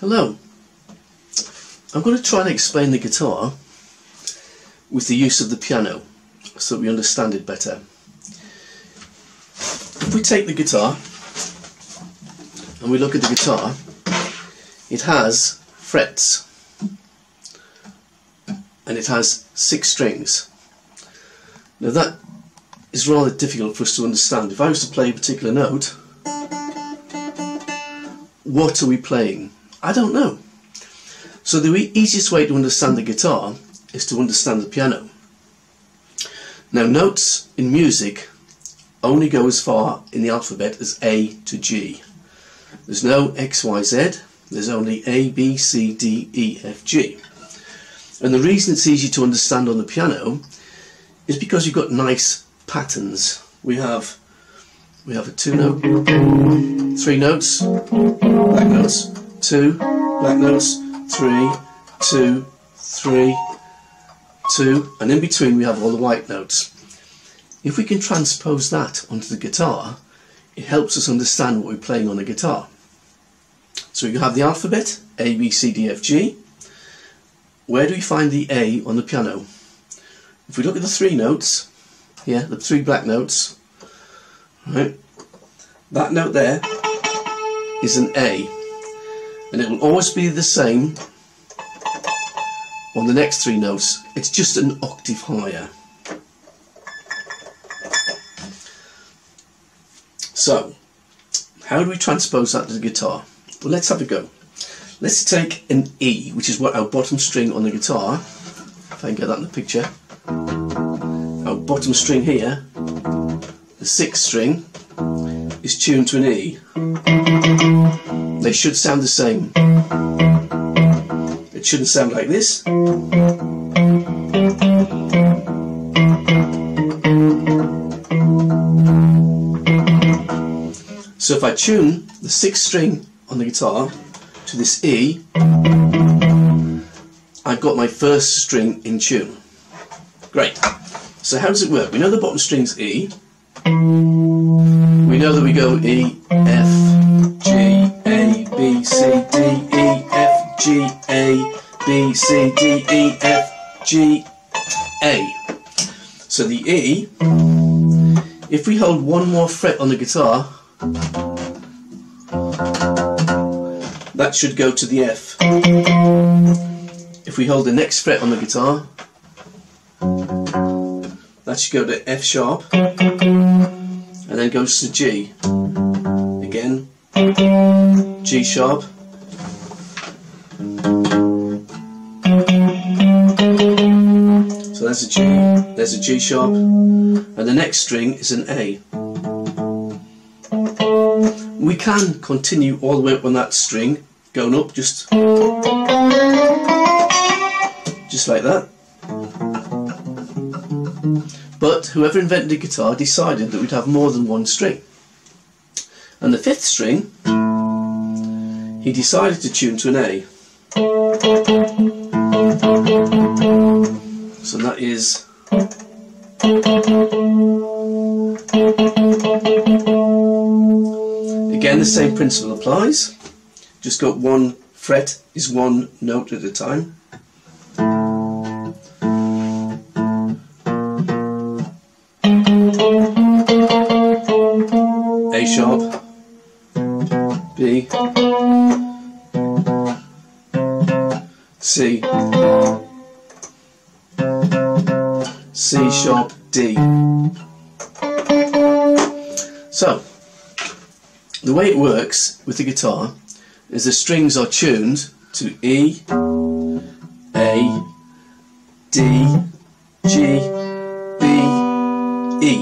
Hello. I'm going to try and explain the guitar with the use of the piano so that we understand it better. If we take the guitar and we look at the guitar, it has frets and it has 6 strings. Now that is rather difficult for us to understand. If I was to play a particular note, what are we playing? I don't know. So the easiest way to understand the guitar is to understand the piano. Now notes in music only go as far in the alphabet as A to G. There's no X, Y, Z. There's only A, B, C, D, E, F, G. And the reason it's easy to understand on the piano is because you've got nice patterns. We have a 2 note, 3 notes, black notes, 2, black notes, 3, 2, 3, 2, and in between we have all the white notes. If we can transpose that onto the guitar, it helps us understand what we're playing on the guitar. So you have the alphabet, A, B, C, D, F, G. Where do we find the A on the piano? If we look at the 3 notes, here, the 3 black notes, right, that note there is an A, and it will always be the same on the next 3 notes. It's just an octave higher. So how do we transpose that to the guitar? Well, let's have a go. Let's take an E, which is what our bottom string on the guitar, if I can get that in the picture, our bottom string here, the 6th string, is tuned to an E. They should sound the same. It shouldn't sound like this. So if I tune the 6th string on the guitar to this E, I've got my first string in tune. Great. So how does it work? We know the bottom string's E. We know that we go E, F, G, A, B, C, D, E, F, G, A, B, C, D, E, F, G, A. So the E, if we hold one more fret on the guitar, that should go to the F. If we hold the next fret on the guitar, that should go to F sharp, and then goes to G, again, G sharp, so there's a G sharp, and the next string is an A. We can continue all the way up on that string, going up just like that. But whoever invented the guitar decided that we'd have more than one string. And the 5th string, he decided to tune to an A. So that is... Again, the same principle applies. Just got one fret is one note at a time. A sharp, B, C, C sharp, D. So, the way it works with the guitar is the strings are tuned to E, A, D, G, B, E.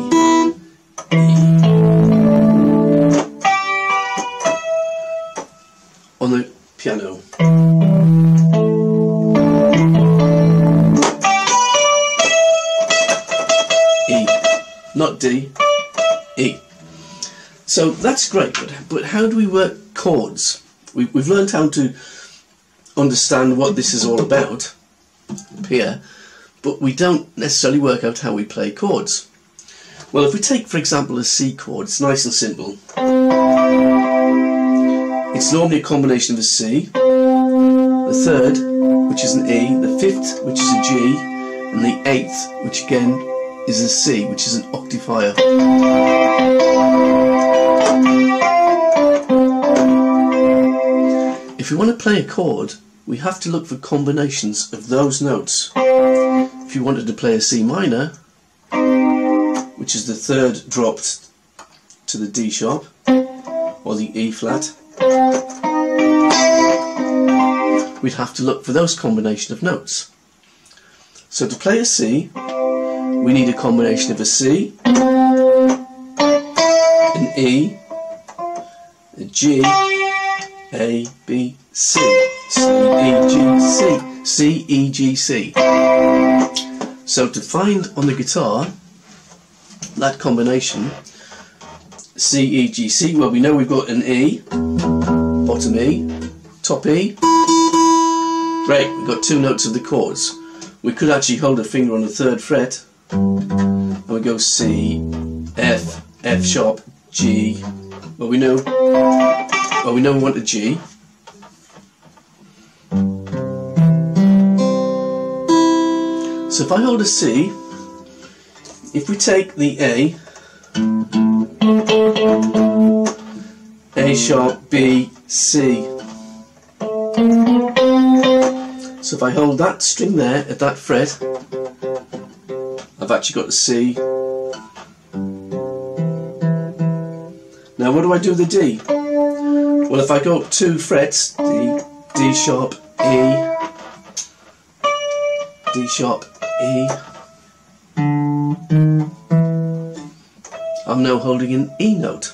On the piano. E, not D, E. So that's great, but how do we work chords? We've learned how to understand what this is all about here, but we don't necessarily work out how we play chords. Well, if we take, for example, a C chord, it's nice and simple. It's normally a combination of a C, the third, which is an E, the fifth, which is a G, and the eighth, which again is a C, which is an octave higher. If we want to play a chord, we have to look for combinations of those notes. If you wanted to play a C minor, which is the third dropped to the D sharp, or the E flat, we'd have to look for those combination of notes. So to play a C, we need a combination of a C, an E, a G, A, B, C, C, E, G, C, C, E, G, C. So to find on the guitar that combination, C, E, G, C, well, we know we've got an E, bottom E, top E. Great, we've got two notes of the chords. We could actually hold a finger on the third fret and we go C, F, F sharp, G. Well, we know we want a G. So if I hold a C, if we take the A sharp, B, C. So if I hold that string there at that fret, I've actually got a C. Now what do I do with the D? Well, if I go up two frets, D sharp, E, D sharp, E, I'm now holding an E note.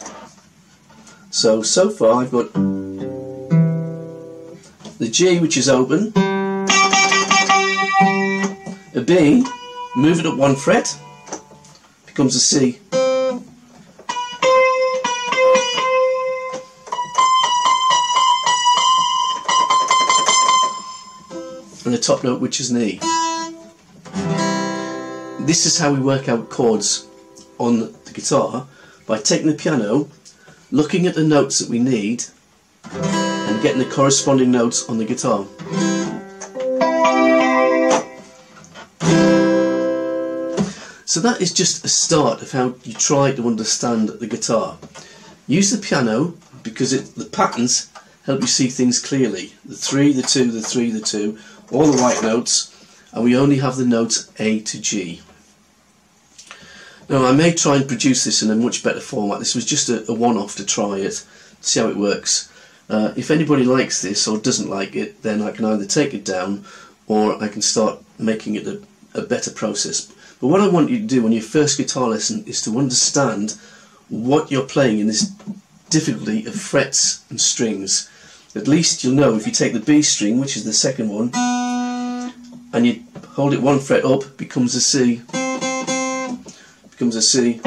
So far I've got the G, which is open, a B, move it up one fret, becomes a C. And the top note, which is an E. This is how we work out chords on the guitar, by taking the piano, looking at the notes that we need and getting the corresponding notes on the guitar. So that is just a start of how you try to understand the guitar. Use the piano because the patterns help you see things clearly. The three, the two, the three, the two, all the right notes, and we only have the notes A to G. Now I may try and produce this in a much better format. This was just a one-off to try it, see how it works. If anybody likes this or doesn't like it, then I can either take it down or I can start making it a better process. But what I want you to do on your first guitar lesson is to understand what you're playing in this difficulty of frets and strings. At least you'll know if you take the B string, which is the second one, and you hold it one fret up, becomes a C. Becomes a C.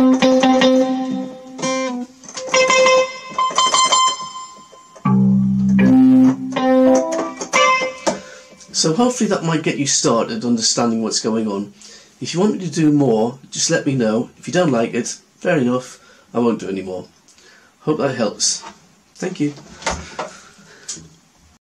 So hopefully that might get you started understanding what's going on. If you want me to do more, just let me know. If you don't like it, fair enough, I won't do any more. Hope that helps. Thank you.